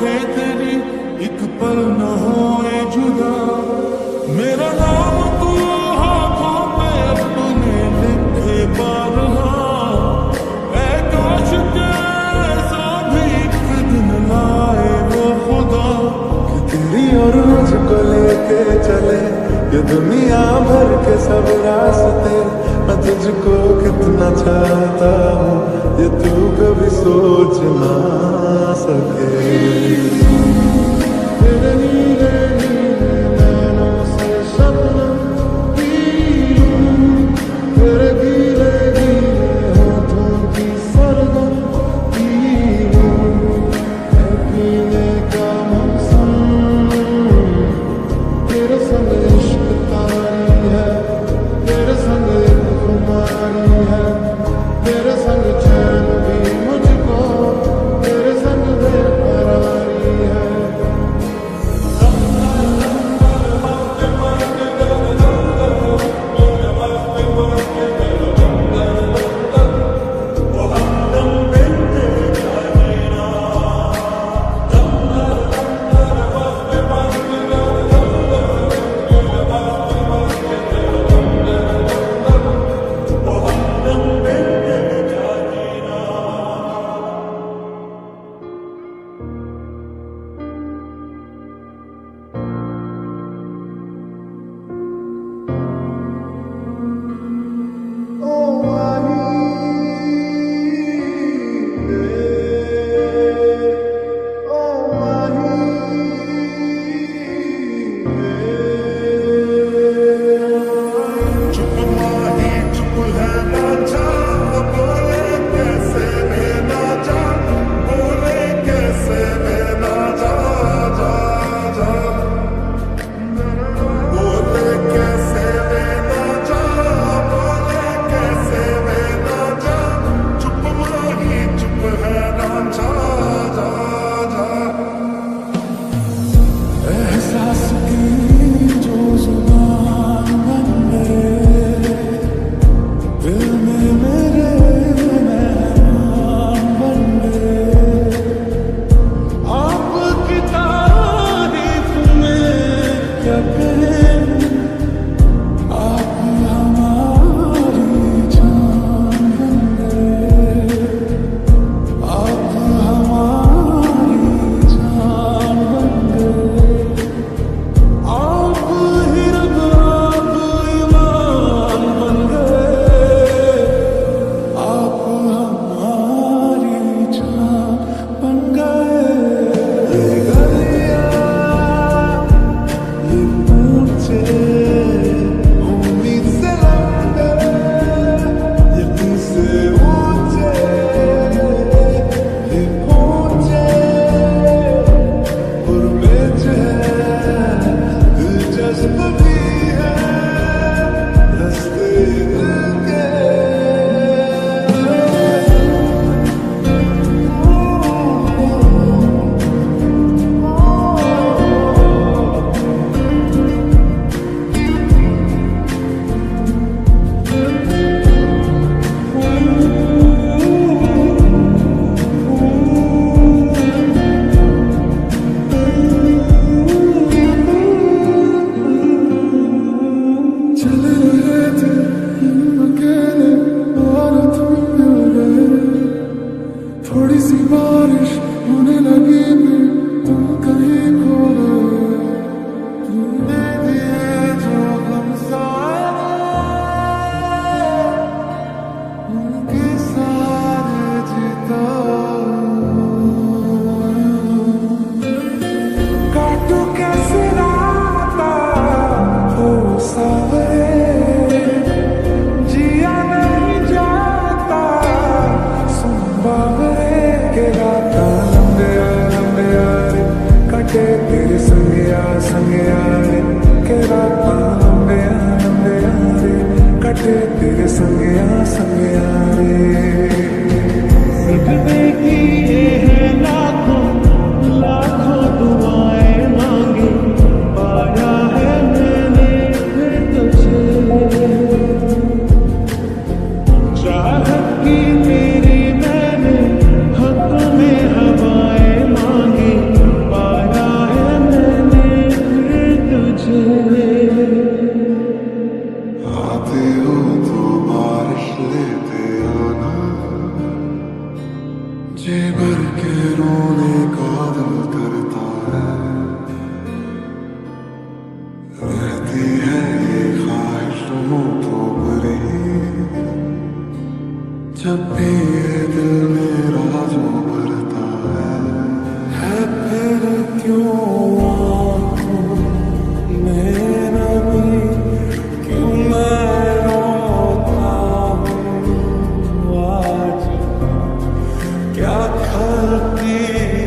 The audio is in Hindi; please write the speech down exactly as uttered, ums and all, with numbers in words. कहते एक पल न होए जुदा मेरा नाम तू हाथों पे अपने लिखे बारहा ऐ काश के ऐसा भी एक दिन लाए वो खुदा कि तेरी और मुझको लेके चले ये दुनिया भर के सब रास्ते मैं तुझको कितना चाहता हूँ ये तू कभी सोच ना सके Thank you. I'll be